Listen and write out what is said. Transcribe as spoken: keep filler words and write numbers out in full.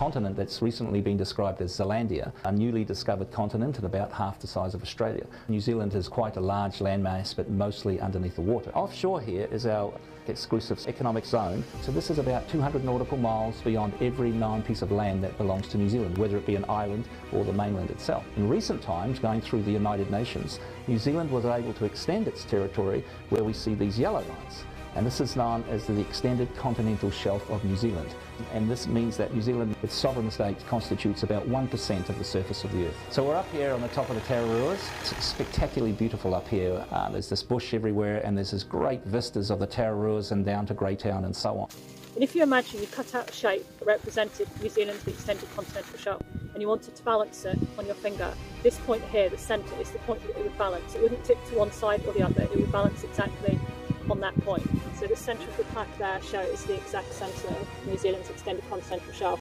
continent that's recently been described as Zealandia, a newly discovered continent and about half the size of Australia. New Zealand is quite a large landmass but mostly underneath the water. Offshore here is our exclusive economic zone, so this is about two hundred nautical miles beyond every known piece of land that belongs to New Zealand, whether it be an island or the mainland itself. In recent times, going through the United Nations, New Zealand was able to extend its territory where we see these yellow lines. And this is known as the extended continental shelf of New Zealand. And this means that New Zealand, its sovereign state, constitutes about one percent of the surface of the earth. So we're up here on the top of the Tararuas. It's spectacularly beautiful up here. Um, there's this bush everywhere and there's this great vistas of the Tararuas and down to Greytown and so on. And if you imagine you cut out a shape that represented New Zealand's extended continental shelf and you wanted to balance it on your finger, this point here, the centre, is the point that it would balance. It wouldn't tip to one side or the other, it would balance exactly on that point. So the centre of the pack there shows the exact centre of New Zealand's extended continental shelf.